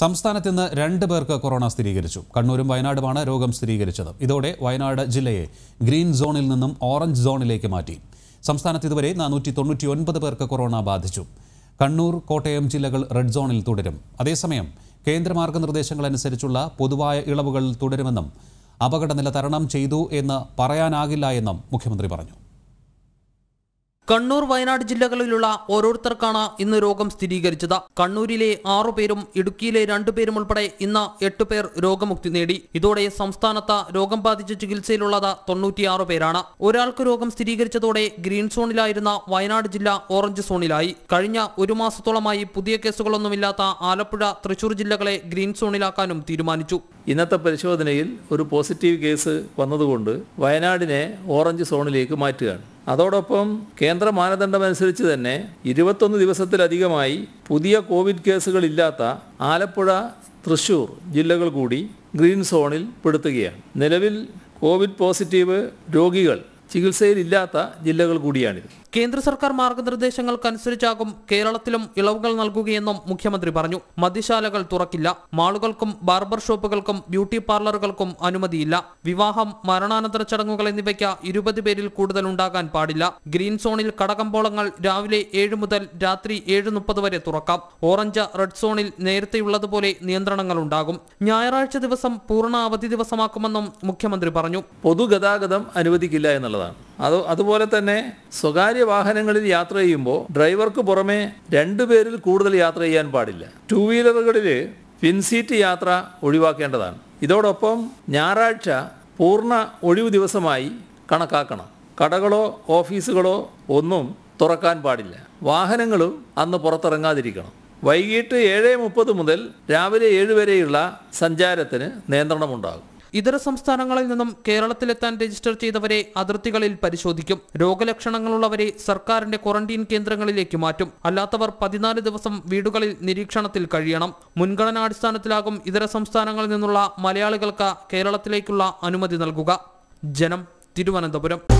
സംസ്ഥാനത്ത് ഇന്ന് 2 പേർക്ക് കൊറോണ സ്ഥിരീകരിച്ചു. കണ്ണൂരും വയനാടുമാണ് രോഗം സ്ഥിരീകരിച്ചത്. ഇതോടെ വയനാട് ജില്ലയെ ഗ്രീൻ സോണിൽ നിന്നും ഓറഞ്ച് സോണിലേക്ക് മാറ്റി. സംസ്ഥാനത്ത് ഇതുവരെ 499 പേർക്ക് കൊറോണ ബാധിച്ചു. കണ്ണൂർ, കോട്ടയം ജില്ലകൾ റെഡ് സോണിൽ തുടരും. അതേസമയം കേന്ദ്ര മാർഗ്ഗനിർദ്ദേശങ്ങളനുസരിച്ചുള്ള പൊതുവായ ഇളവുകൾ തുടരുമെന്നും അപകടനില തരണം ചെയ്തു എന്ന് പറയാനാകില്ല എന്നും മുഖ്യമന്ത്രി പറഞ്ഞു. കണ്ണൂർ വയനാട് ജില്ലകളിലുള്ള ഓരോരുത്തർക്കാണ് ഇന്ന് രോഗം സ്ഥിരീകരിച്ചത്. കണ്ണൂരിലെ 6 പേരും ഇടുക്കിയിലെ 2 പേരും ഉൾപ്പെടെ ഇന്ന് 8 പേർ രോഗമുക്തി നേടി. ഇതോടെ സംസ്ഥാനത്ത് രോഗം ബാധിച്ച് ചികിത്സയിലുള്ളത് 96 പേരാണ്. ഒരാൾക്ക് രോഗം സ്ഥിരീകരിച്ചതോടെ ഗ്രീൻ സോണിലായിരുന്ന വയനാട് ജില്ല ഓറഞ്ച് സോണിലായി. കഴിഞ്ഞ ഒരു മാസത്തോളമായി പുതിയ കേസുകളൊന്നുമില്ലാത്ത ആലപ്പുഴ, തൃശൂർ ജില്ലകളെ ഗ്രീൻ സോണിലാക്കാനും തീരുമാനിച്ചു. ഇന്നത്തെ പരിശോധനയിൽ ഒരു പോസിറ്റീവ് കേസ് വന്നതുകൊണ്ട് വയനാടിനെ ഓറഞ്ച് സോണിലേക്ക് മാറ്റുകയാണ്. അതോടൊപ്പം കേന്ദ്ര മാനദണ്ഡമനുസരിച്ച് തന്നെ 21 ദിവസത്തിലധികമായി പുതിയ കോവിഡ് കേസുകളില്ലാത്ത ആലപ്പുഴ, തൃശൂർ ജില്ലകൾ കൂടി ഗ്രീൻ സോണിൽ പെടുത്തുകയാണ്. നിലവിൽ കോവിഡ് പോസിറ്റീവ് രോഗികൾ ചികിത്സയിലില്ലാത്ത ജില്ലകൾ കൂടിയാണിത്. കേന്ദ്ര സർക്കാർ മാർഗ്ഗനിർദ്ദേശങ്ങൾക്കനുസരിച്ചാകും കേരളത്തിലും ഇളവുകൾ നൽകുകയെന്നും മുഖ്യമന്ത്രി പറഞ്ഞു. മദ്യശാലകൾ തുറക്കില്ല. മാളുകൾക്കും ബാർബർ ഷോപ്പുകൾക്കും ബ്യൂട്ടി പാർലറുകൾക്കും അനുമതിയില്ല. വിവാഹം, മരണാനന്തര ചടങ്ങുകൾ എന്നിവയ്ക്ക് 20 പേരിൽ കൂടുതൽ ഉണ്ടാകാൻ പാടില്ല. ഗ്രീൻ സോണിൽ കടകമ്പോളങ്ങൾ രാവിലെ 7 മുതൽ രാത്രി 7:30 വരെ തുറക്കാം. ഓറഞ്ച്, റെഡ് സോണിൽ നേരത്തെയുള്ളതുപോലെ നിയന്ത്രണങ്ങൾ ഉണ്ടാകും. ഞായറാഴ്ച ദിവസം പൂർണ്ണ അവധി ദിവസമാക്കുമെന്നും മുഖ്യമന്ത്രി പറഞ്ഞു. പൊതുഗതാഗതം അനുവദിക്കില്ല എന്നുള്ളതാണ്. അതുപോലെ തന്നെ സ്വകാര്യ വാഹനങ്ങളിൽ യാത്ര ചെയ്യുമ്പോൾ ഡ്രൈവർക്ക് പുറമെ 2 പേരിൽ കൂടുതൽ യാത്ര ചെയ്യാൻ പാടില്ല. 2 വീലറുകളിൽ പിൻസീറ്റ് യാത്ര ഒഴിവാക്കേണ്ടതാണ്. ഇതോടൊപ്പം ഞായറാഴ്ച പൂർണ്ണ ഒഴിവ് ദിവസമായി കണക്കാക്കണം. കടകളോ ഓഫീസുകളോ ഒന്നും തുറക്കാൻ പാടില്ല. വാഹനങ്ങളും അന്ന് പുറത്തിറങ്ങാതിരിക്കണം. വൈകിട്ട് 7:30 മുതൽ രാവിലെ 7 വരെയുള്ള സഞ്ചാരത്തിന് നിയന്ത്രണമുണ്ടാകും. ഇതര സംസ്ഥാനങ്ങളിൽ നിന്നും കേരളത്തിലെത്താൻ രജിസ്റ്റർ ചെയ്തവരെ അതിർത്തികളിൽ പരിശോധിക്കും. രോഗലക്ഷണങ്ങളുള്ളവരെ സർക്കാരിന്റെ ക്വാറന്റീൻ കേന്ദ്രങ്ങളിലേക്ക് മാറ്റും. അല്ലാത്തവർ 14 ദിവസം വീടുകളിൽ നിരീക്ഷണത്തിൽ കഴിയണം. മുൻഗണനാടിസ്ഥാനത്തിലാകും ഇതര സംസ്ഥാനങ്ങളിൽ നിന്നുള്ള മലയാളികൾക്ക് കേരളത്തിലേക്കുള്ള അനുമതി നൽകുക. ജനം, തിരുവനന്തപുരം.